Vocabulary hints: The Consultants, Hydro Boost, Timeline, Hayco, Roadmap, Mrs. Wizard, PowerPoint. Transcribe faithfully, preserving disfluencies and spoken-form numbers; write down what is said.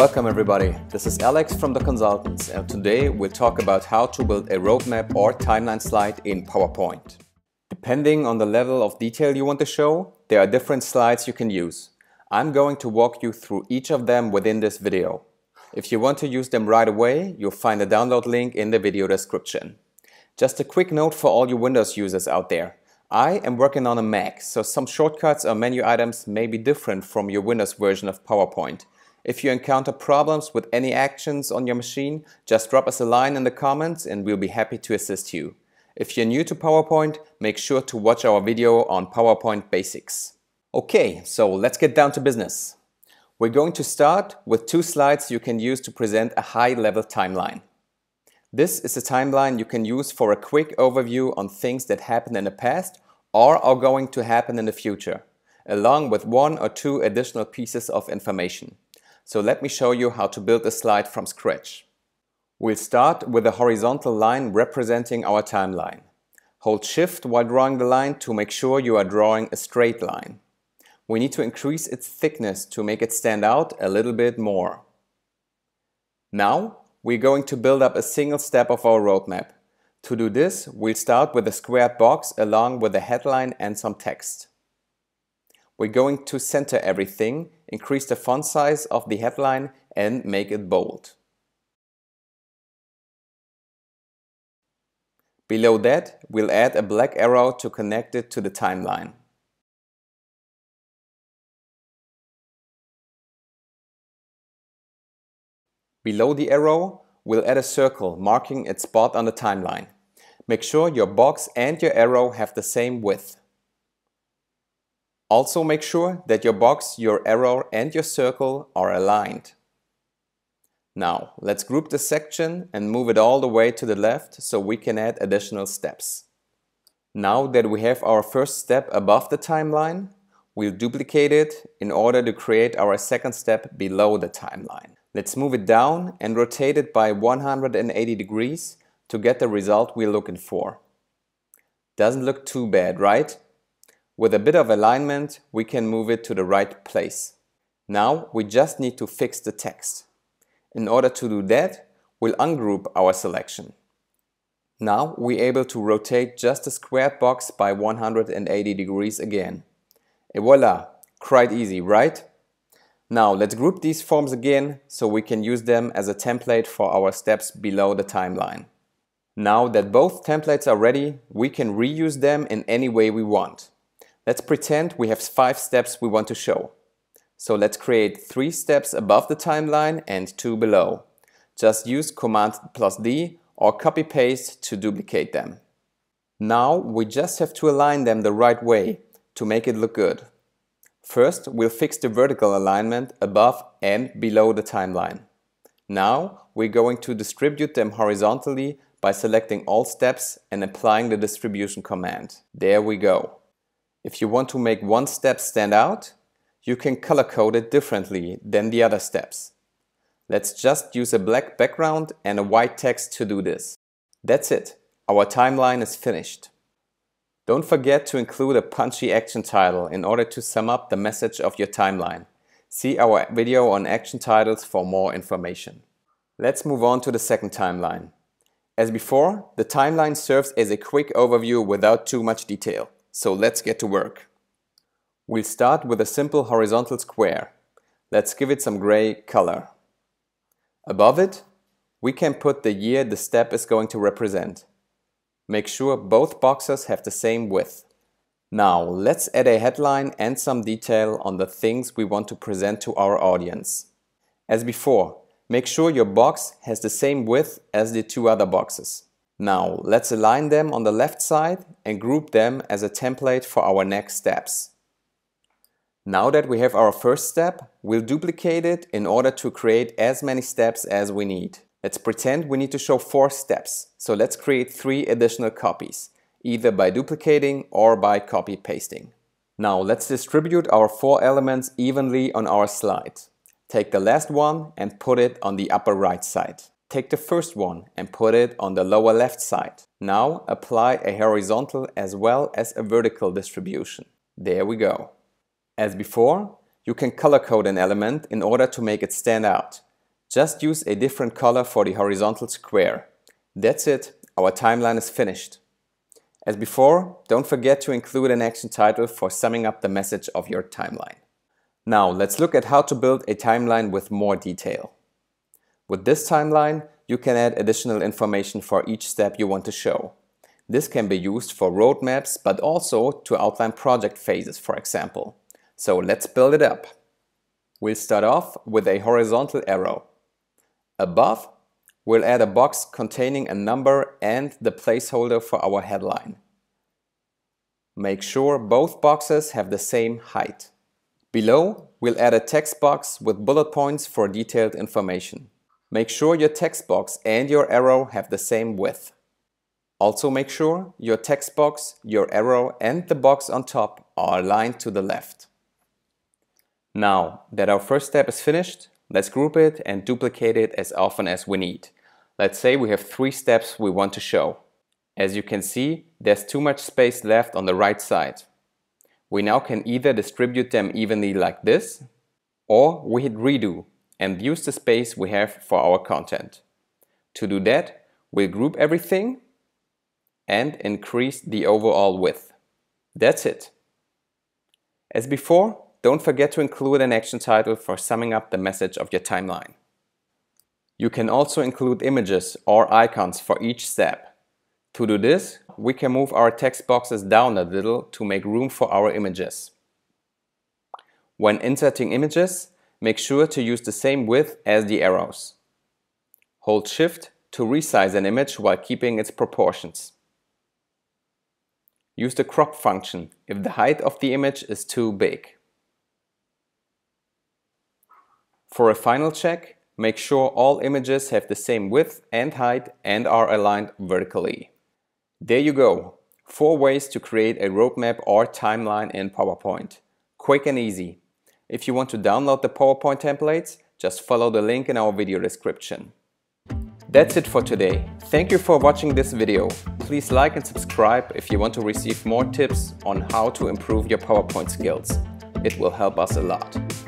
Welcome everybody, this is Alex from The Consultants, and today we'll talk about how to build a roadmap or timeline slide in PowerPoint. Depending on the level of detail you want to show, there are different slides you can use. I'm going to walk you through each of them within this video. If you want to use them right away, you'll find the download link in the video description. Just a quick note for all you Windows users out there. I am working on a Mac, so some shortcuts or menu items may be different from your Windows version of PowerPoint. If you encounter problems with any actions on your machine, just drop us a line in the comments and we'll be happy to assist you. If you're new to PowerPoint, make sure to watch our video on PowerPoint basics. Okay, so let's get down to business. We're going to start with two slides you can use to present a high-level timeline. This is a timeline you can use for a quick overview on things that happened in the past or are going to happen in the future, along with one or two additional pieces of information. So let me show you how to build a slide from scratch. We'll start with a horizontal line representing our timeline. Hold Shift while drawing the line to make sure you are drawing a straight line. We need to increase its thickness to make it stand out a little bit more. Now we're going to build up a single step of our roadmap. To do this, we'll start with a square box along with a headline and some text. We're going to center everything, increase the font size of the headline and make it bold. Below that, we'll add a black arrow to connect it to the timeline. Below the arrow, we'll add a circle marking its spot on the timeline. Make sure your box and your arrow have the same width. Also make sure that your box, your arrow and your circle are aligned. Now let's group this section and move it all the way to the left so we can add additional steps. Now that we have our first step above the timeline, we'll duplicate it in order to create our second step below the timeline. Let's move it down and rotate it by one hundred eighty degrees to get the result we're looking for. Doesn't look too bad, right? With a bit of alignment, we can move it to the right place. Now we just need to fix the text. In order to do that, we'll ungroup our selection. Now we're able to rotate just the squared box by one hundred eighty degrees again. Et voila! Quite easy, right? Now let's group these forms again so we can use them as a template for our steps below the timeline. Now that both templates are ready, we can reuse them in any way we want. Let's pretend we have five steps we want to show. So let's create three steps above the timeline and two below. Just use Command plus D or copy paste to duplicate them. Now we just have to align them the right way to make it look good. First, we'll fix the vertical alignment above and below the timeline. Now we're going to distribute them horizontally by selecting all steps and applying the distribution command. There we go. If you want to make one step stand out, you can color code it differently than the other steps. Let's just use a black background and a white text to do this. That's it. Our timeline is finished. Don't forget to include a punchy action title in order to sum up the message of your timeline. See our video on action titles for more information. Let's move on to the second timeline. As before, the timeline serves as a quick overview without too much detail. So let's get to work. We'll start with a simple horizontal square. Let's give it some gray color. Above it, we can put the year the step is going to represent. Make sure both boxes have the same width. Now let's add a headline and some detail on the things we want to present to our audience. As before, make sure your box has the same width as the two other boxes. Now let's align them on the left side and group them as a template for our next steps. Now that we have our first step, we'll duplicate it in order to create as many steps as we need. Let's pretend we need to show four steps, so let's create three additional copies, either by duplicating or by copy pasting. Now let's distribute our four elements evenly on our slide. Take the last one and put it on the upper right side. Take the first one and put it on the lower left side. Now apply a horizontal as well as a vertical distribution. There we go. As before, you can color code an element in order to make it stand out. Just use a different color for the horizontal square. That's it, our timeline is finished. As before, don't forget to include an action title for summing up the message of your timeline. Now let's look at how to build a timeline with more detail. With this timeline, you can add additional information for each step you want to show. This can be used for roadmaps, but also to outline project phases, for example. So let's build it up. We'll start off with a horizontal arrow. Above, we'll add a box containing a number and the placeholder for our headline. Make sure both boxes have the same height. Below, we'll add a text box with bullet points for detailed information. Make sure your text box and your arrow have the same width. Also make sure your text box, your arrow and the box on top are aligned to the left. Now that our first step is finished, let's group it and duplicate it as often as we need. Let's say we have three steps we want to show. As you can see, there's too much space left on the right side. We now can either distribute them evenly like this, or we hit redo and use the space we have for our content. To do that, we'll group everything and increase the overall width. That's it. As before, don't forget to include an action title for summing up the message of your timeline. You can also include images or icons for each step. To do this, we can move our text boxes down a little to make room for our images. When inserting images, make sure to use the same width as the arrows. Hold Shift to resize an image while keeping its proportions. Use the crop function if the height of the image is too big. For a final check, make sure all images have the same width and height and are aligned vertically. There you go! Four ways to create a roadmap or timeline in PowerPoint. Quick and easy. If you want to download the PowerPoint templates, just follow the link in our video description. That's it for today. Thank you for watching this video. Please like and subscribe if you want to receive more tips on how to improve your PowerPoint skills. It will help us a lot.